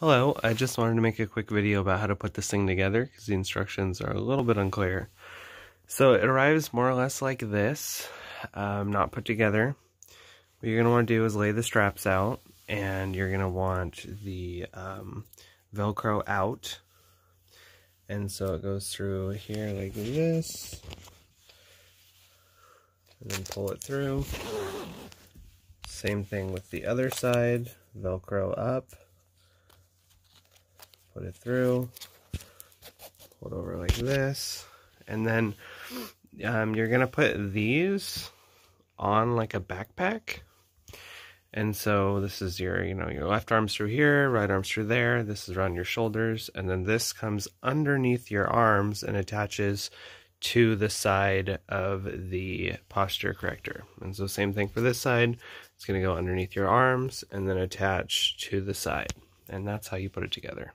Hello, I just wanted to make a quick video about how to put this thing together because the instructions are a little bit unclear. So it arrives more or less like this, not put together. What you're going to want to do is lay the straps out, and you're going to want the Velcro out. And so it goes through here like this, and then pull it through. Same thing with the other side, Velcro up. Put it through, pull it over like this, and then you're going to put these on like a backpack. And so this is your, your left arm's through here, right arm's through there, this is around your shoulders, and then this comes underneath your arms and attaches to the side of the posture corrector. And so same thing for this side, it's going to go underneath your arms and then attach to the side. And that's how you put it together.